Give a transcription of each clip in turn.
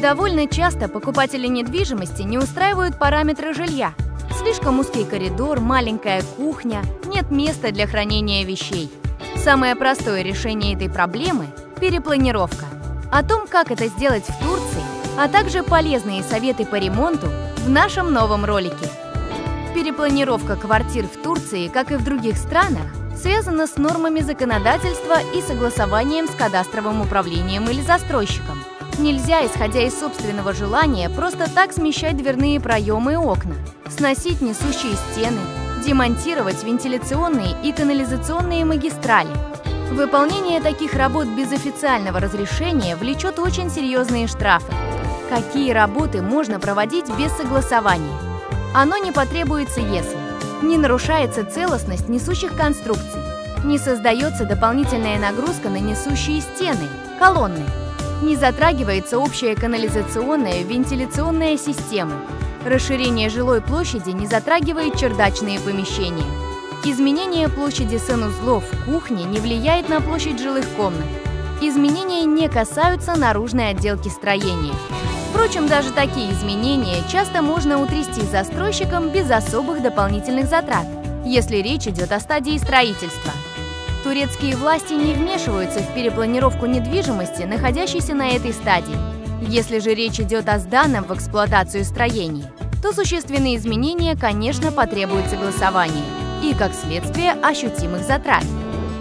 Довольно часто покупатели недвижимости не устраивают параметры жилья. Слишком узкий коридор, маленькая кухня, нет места для хранения вещей. Самое простое решение этой проблемы – перепланировка. О том, как это сделать в Турции, а также полезные советы по ремонту в нашем новом ролике. Перепланировка квартир в Турции, как и в других странах, связана с нормами законодательства и согласованием с кадастровым управлением или застройщиком. Нельзя, исходя из собственного желания, просто так смещать дверные проемы и окна, сносить несущие стены, демонтировать вентиляционные и канализационные магистрали. Выполнение таких работ без официального разрешения влечет очень серьезные штрафы. Какие работы можно проводить без согласования? Оно не потребуется, если не нарушается целостность несущих конструкций, не создается дополнительная нагрузка на несущие стены, колонны, не затрагивается общая канализационная и вентиляционная система. Расширение жилой площади не затрагивает чердачные помещения. Изменение площади санузлов в кухне не влияет на площадь жилых комнат. Изменения не касаются наружной отделки строения. Впрочем, даже такие изменения часто можно утрясти застройщикам без особых дополнительных затрат, если речь идет о стадии строительства. Турецкие власти не вмешиваются в перепланировку недвижимости, находящейся на этой стадии. Если же речь идет о сданном в эксплуатацию строении, то существенные изменения, конечно, потребуют согласования и, как следствие, ощутимых затрат.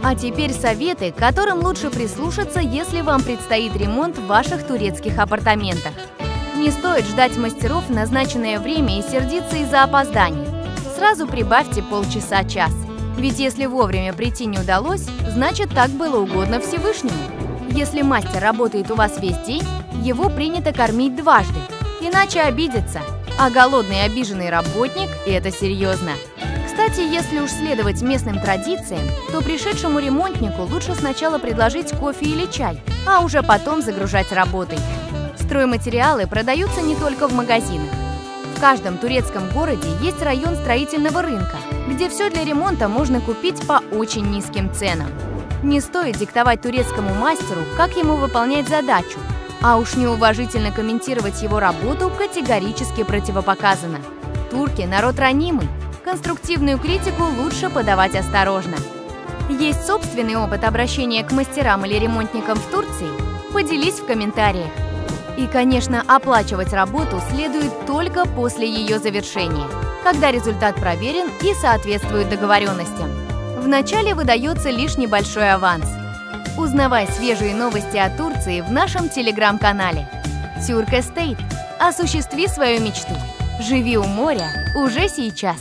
А теперь советы, к которым лучше прислушаться, если вам предстоит ремонт в ваших турецких апартаментах. Не стоит ждать мастеров в назначенное время и сердиться из-за опозданий. Сразу прибавьте полчаса-час. Ведь если вовремя прийти не удалось, значит, так было угодно Всевышнему. Если мастер работает у вас весь день, его принято кормить дважды, иначе обидится. А голодный обиженный работник – это серьезно. Кстати, если уж следовать местным традициям, то пришедшему ремонтнику лучше сначала предложить кофе или чай, а уже потом загружать работой. Стройматериалы продаются не только в магазинах. В каждом турецком городе есть район строительного рынка, где все для ремонта можно купить по очень низким ценам. Не стоит диктовать турецкому мастеру, как ему выполнять задачу, а уж неуважительно комментировать его работу категорически противопоказано. Турки – народ ранимый, конструктивную критику лучше подавать осторожно. Есть собственный опыт обращения к мастерам или ремонтникам в Турции? Поделись в комментариях. И, конечно, оплачивать работу следует только после ее завершения, когда результат проверен и соответствует договоренностям. Вначале выдается лишь небольшой аванс. Узнавай свежие новости о Турции в нашем телеграм-канале. Turk Estate. Осуществи свою мечту. Живи у моря уже сейчас.